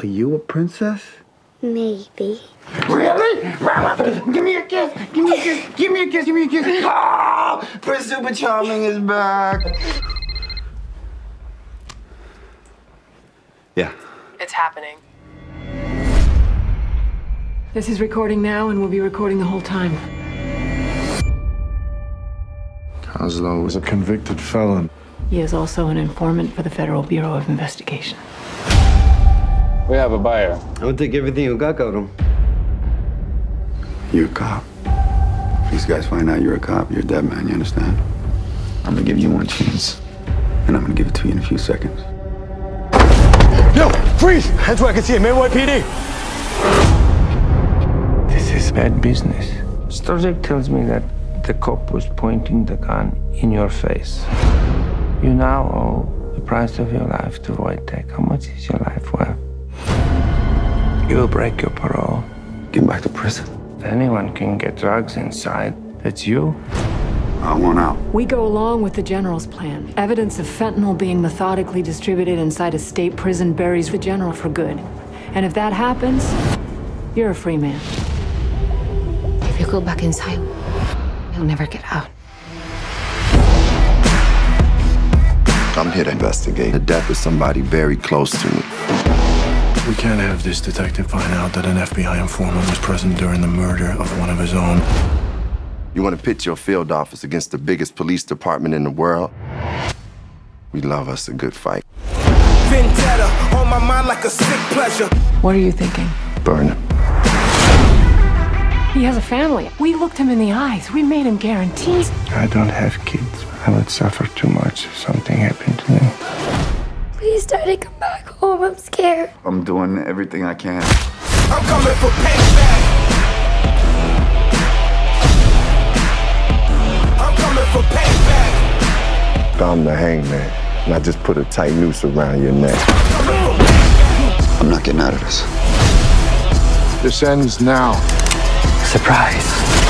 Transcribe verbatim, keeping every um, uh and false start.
Are you a princess? Maybe. Really? Give me a kiss! Give me a kiss! Give me a kiss! Give me a kiss! Oh! Prince Super Charming is back! Yeah. It's happening. This is recording now, and we'll be recording the whole time. Koslow is a convicted felon. He is also an informant for the Federal Bureau of Investigation. We have a buyer. I would take everything you got out of him. You're a cop. If these guys find out you're a cop, you're a dead man, you understand? I'm gonna give you one chance, and I'm gonna give it to you in a few seconds. No! Freeze! That's where I can see him, N Y P D! This is bad business. Storzek tells me that the cop was pointing the gun in your face. You now owe the price of your life to Wojtek. How much is your life worth? You'll break your parole. Get back to prison. If anyone can get drugs inside, that's you. I want out. We go along with the General's plan. Evidence of fentanyl being methodically distributed inside a state prison buries the General for good. And if that happens, you're a free man. If you go back inside, you'll never get out. I'm here to investigate the death of somebody very close to me. We can't have this detective find out that an F B I informant was present during the murder of one of his own. You want to pit your field office against the biggest police department in the world? We love us a good fight. Vendetta on my mind like a sick pleasure. What are you thinking? Burn him. He has a family. We looked him in the eyes. We made him guarantees. I don't have kids. I would suffer too much if something happened to them. Please, Daddy, come back home. I'm scared. I'm doing everything I can. I'm coming for payback. I'm coming for payback. I'm the hangman, and I just put a tight noose around your neck. I'm not getting out of this. This ends now. Surprise.